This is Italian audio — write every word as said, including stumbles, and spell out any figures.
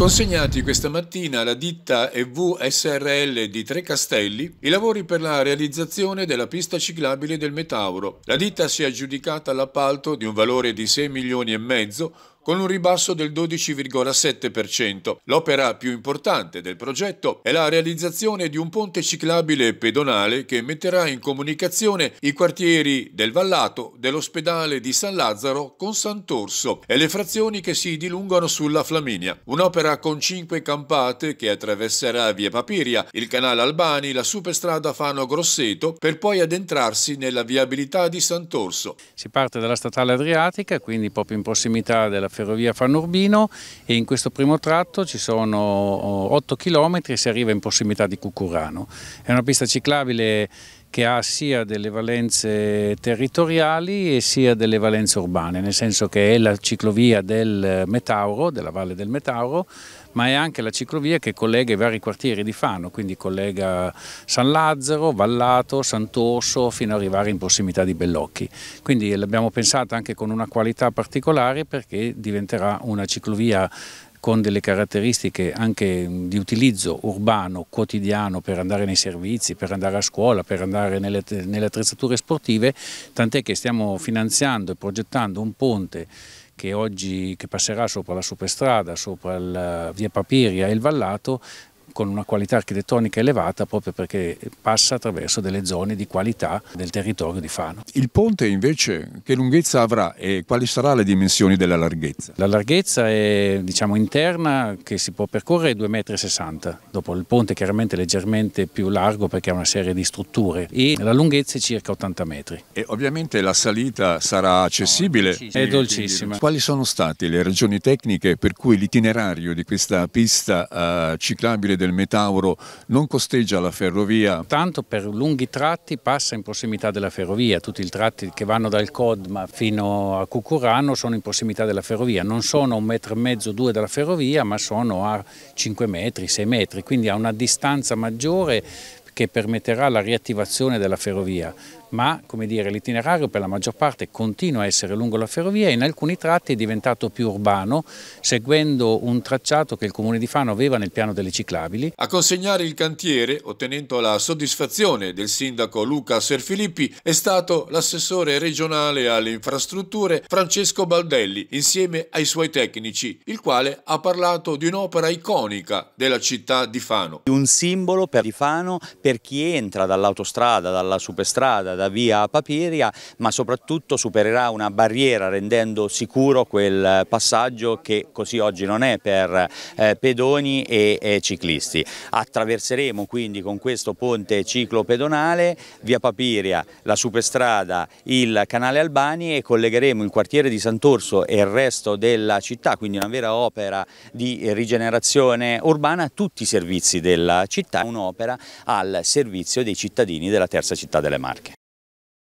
Consegnati questa mattina alla ditta E V S R L di Trecastelli i lavori per la realizzazione della pista ciclabile del Metauro. La ditta si è aggiudicata l'appalto di un valore di sei milioni e mezzo con un ribasso del dodici virgola sette per cento. L'opera più importante del progetto è la realizzazione di un ponte ciclabile pedonale che metterà in comunicazione i quartieri del Vallato, dell'ospedale di San Lazzaro con Sant'Orso e le frazioni che si dilungano sulla Flaminia. Un'opera con cinque campate che attraverserà via Papiria, il canale Albani, la superstrada Fano Grosseto per poi addentrarsi nella viabilità di Sant'Orso. Si parte dalla statale Adriatica, quindi proprio in prossimità della Ferrovia Fanurbino, e in questo primo tratto ci sono otto chilometri e si arriva in prossimità di Cuccurano. È una pista ciclabile che ha sia delle valenze territoriali e sia delle valenze urbane, nel senso che è la ciclovia del Metauro, della Valle del Metauro, ma è anche la ciclovia che collega i vari quartieri di Fano, quindi collega San Lazzaro, Vallato, Sant'Orso fino ad arrivare in prossimità di Bellocchi. Quindi l'abbiamo pensata anche con una qualità particolare perché diventerà una ciclovia con delle caratteristiche anche di utilizzo urbano, quotidiano, per andare nei servizi, per andare a scuola, per andare nelle, nelle attrezzature sportive, tant'è che stiamo finanziando e progettando un ponte che oggi che passerà sopra la superstrada, sopra la via Papiria e il Vallato, con una qualità architettonica elevata proprio perché passa attraverso delle zone di qualità del territorio di Fano. Il ponte invece che lunghezza avrà e quali saranno le dimensioni della larghezza? La larghezza è, diciamo, interna, che si può percorrere due virgola sessanta metri, dopo il ponte chiaramente leggermente più largo perché ha una serie di strutture, e la lunghezza è circa ottanta metri. E ovviamente la salita sarà accessibile? No, è dolcissima. È dolcissima. Quali sono state le ragioni tecniche per cui l'itinerario di questa pista uh, ciclabile del Metauro non costeggia la ferrovia? Tanto per lunghi tratti passa in prossimità della ferrovia, tutti i tratti che vanno dal Codma fino a Cuccurano sono in prossimità della ferrovia, non sono un metro e mezzo, due dalla ferrovia, ma sono a cinque metri, sei metri, quindi a una distanza maggiore che permetterà la riattivazione della ferrovia. Ma come dire, l'itinerario per la maggior parte continua a essere lungo la ferrovia e in alcuni tratti è diventato più urbano, seguendo un tracciato che il Comune di Fano aveva nel piano delle ciclabili. A consegnare il cantiere, ottenendo la soddisfazione del sindaco Luca Serfilippi, è stato l'assessore regionale alle infrastrutture Francesco Baldelli, insieme ai suoi tecnici, il quale ha parlato di un'opera iconica della città di Fano. Un simbolo per Fano, per chi entra dall'autostrada, dalla superstrada, da via Papiria, ma soprattutto supererà una barriera rendendo sicuro quel passaggio che così oggi non è per eh, pedoni e, e ciclisti. Attraverseremo quindi con questo ponte ciclopedonale via Papiria, la superstrada, il canale Albani e collegheremo il quartiere di Sant'Orso e il resto della città, quindi una vera opera di rigenerazione urbana a tutti i servizi della città, un'opera al servizio dei cittadini della terza città delle Marche.